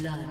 blood.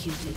executed.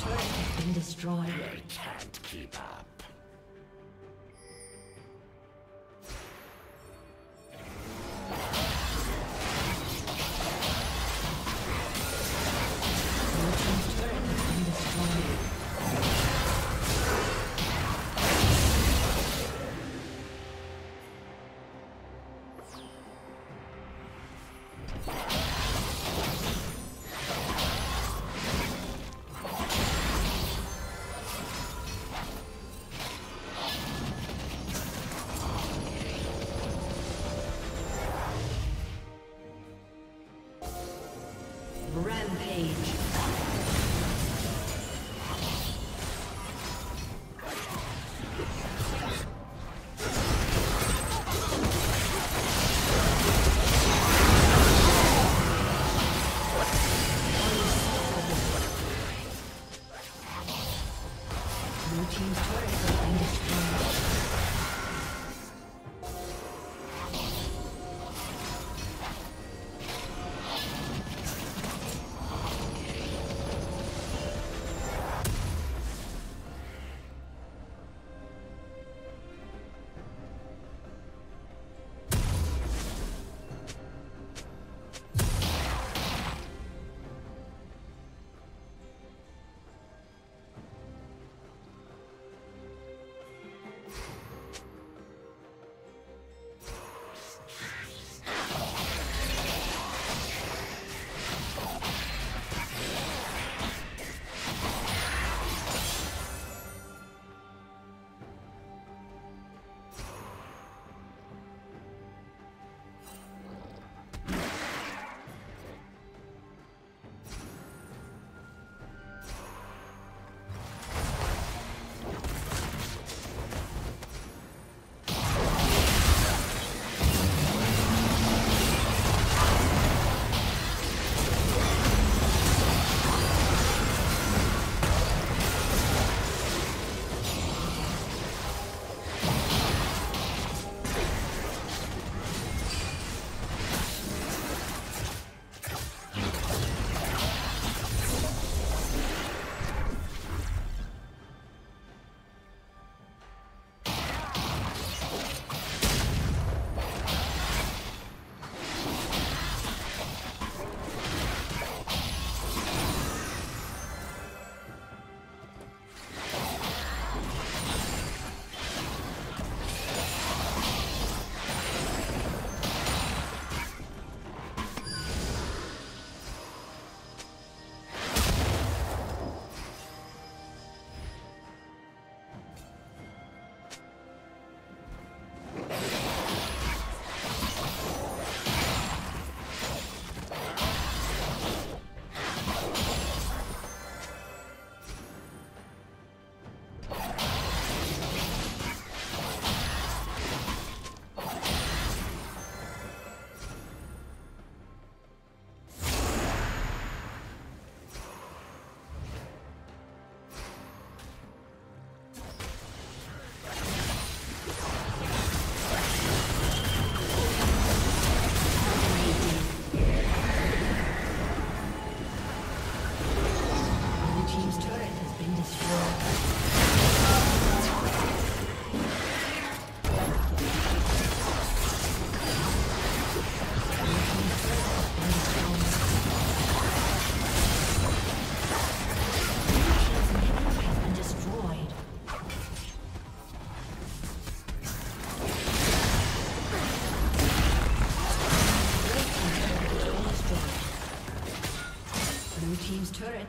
turret has been destroyed. I can't keep up. Rampage.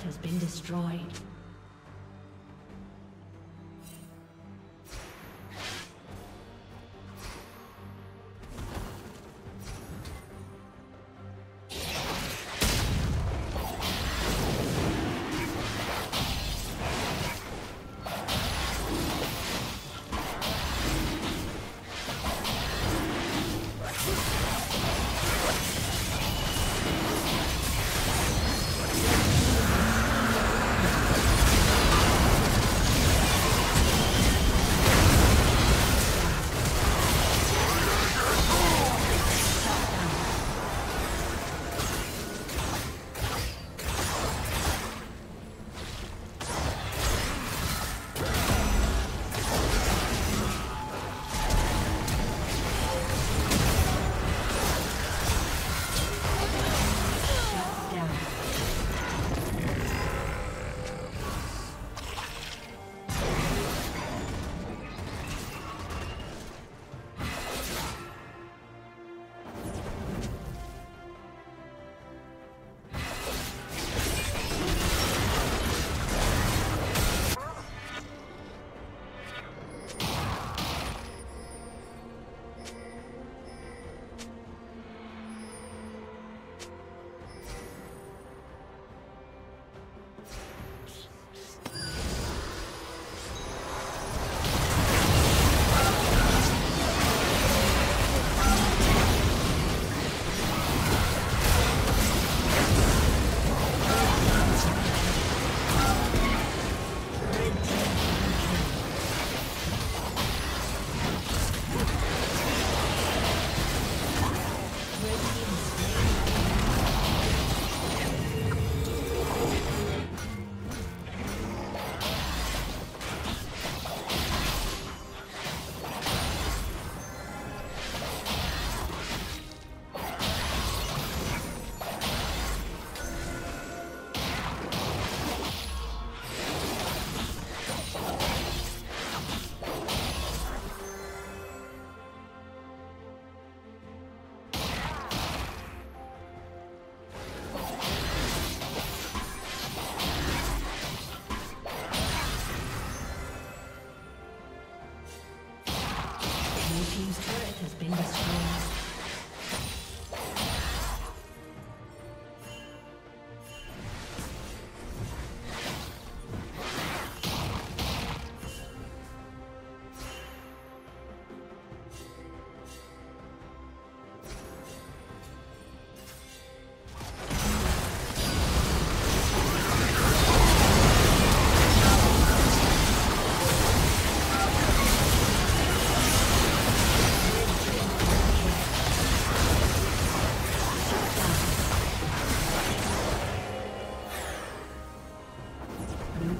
Has been destroyed. team's turret has been destroyed.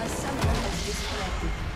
A summoner has disconnected.